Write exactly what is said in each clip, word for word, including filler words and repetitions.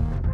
You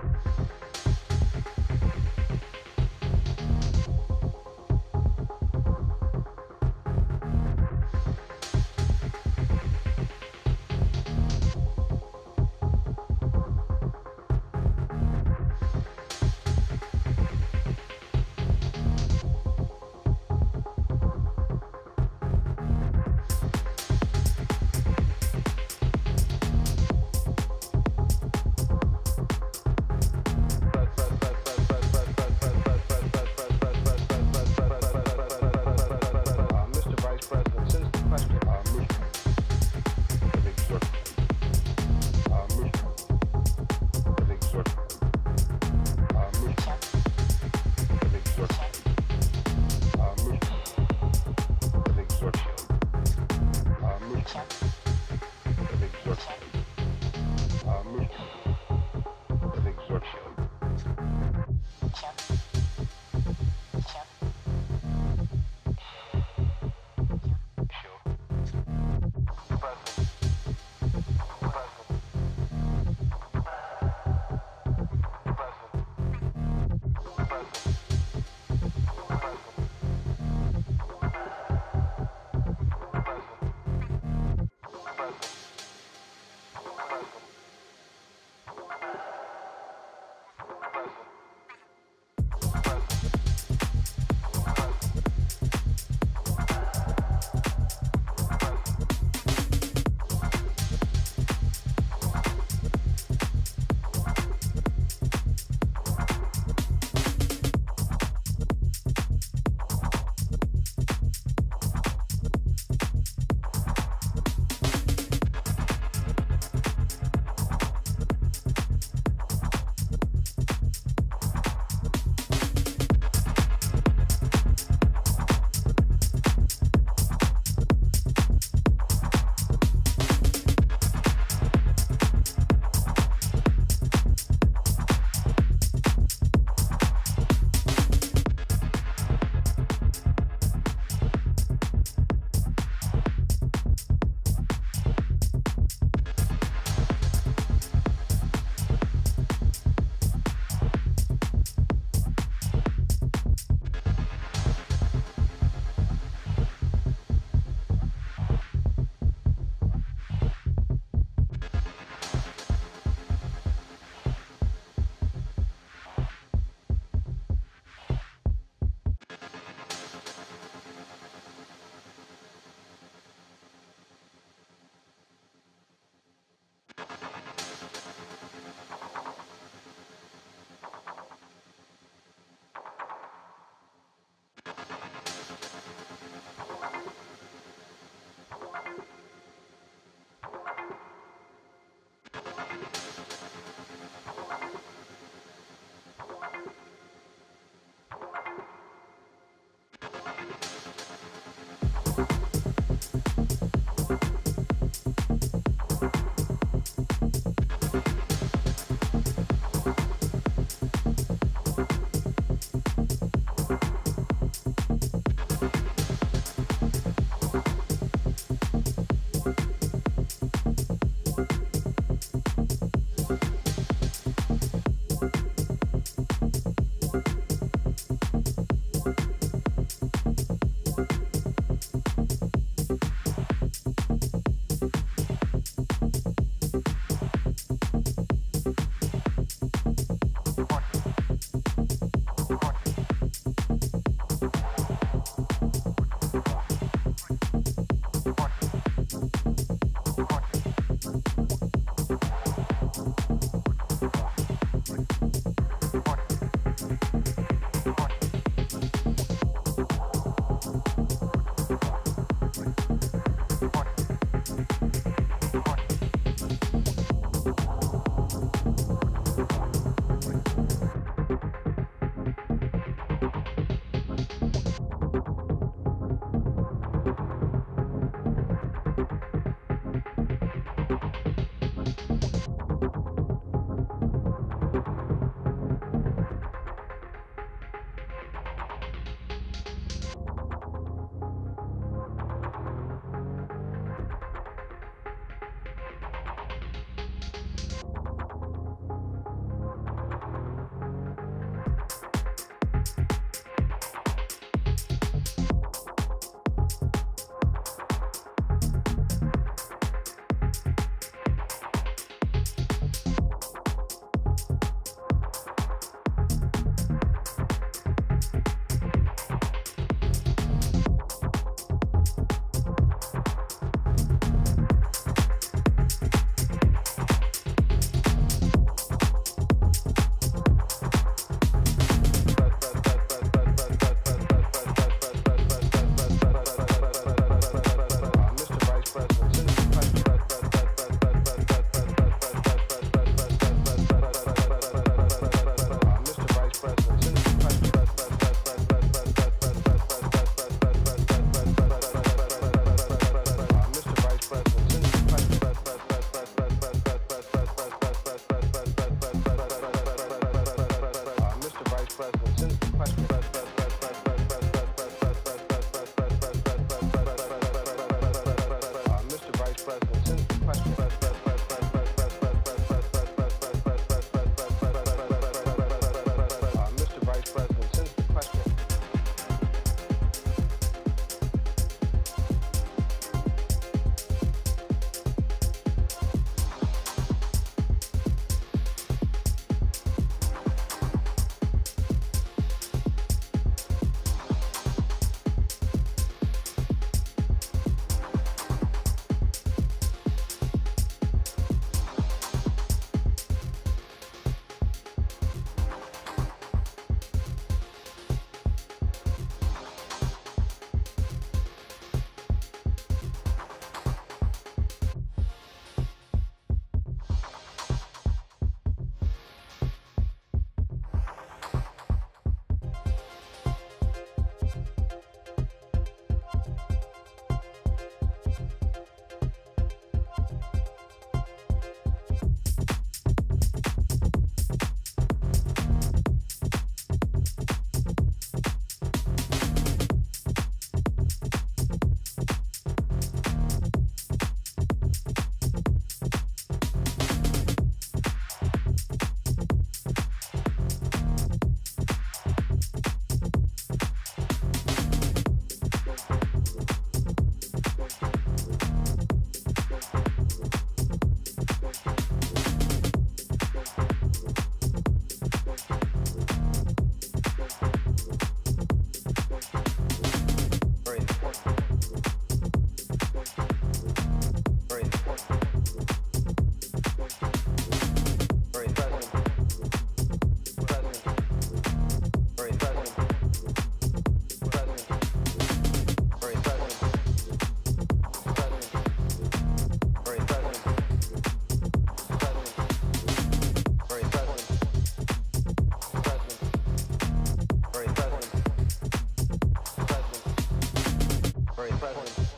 Very present.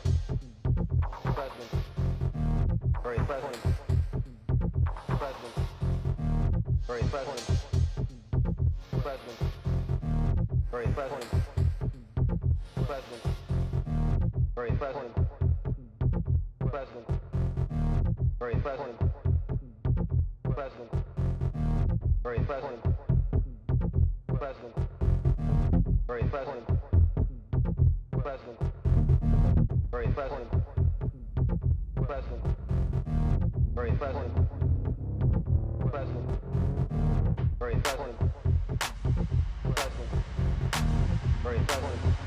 Present. Very present. Present. Very present. Present. Very present. Present. Very present. Present. Very present. Present. Very present. Present. Very present. Present. Very present. Present. Very present. Present. Very present. Present. Very present.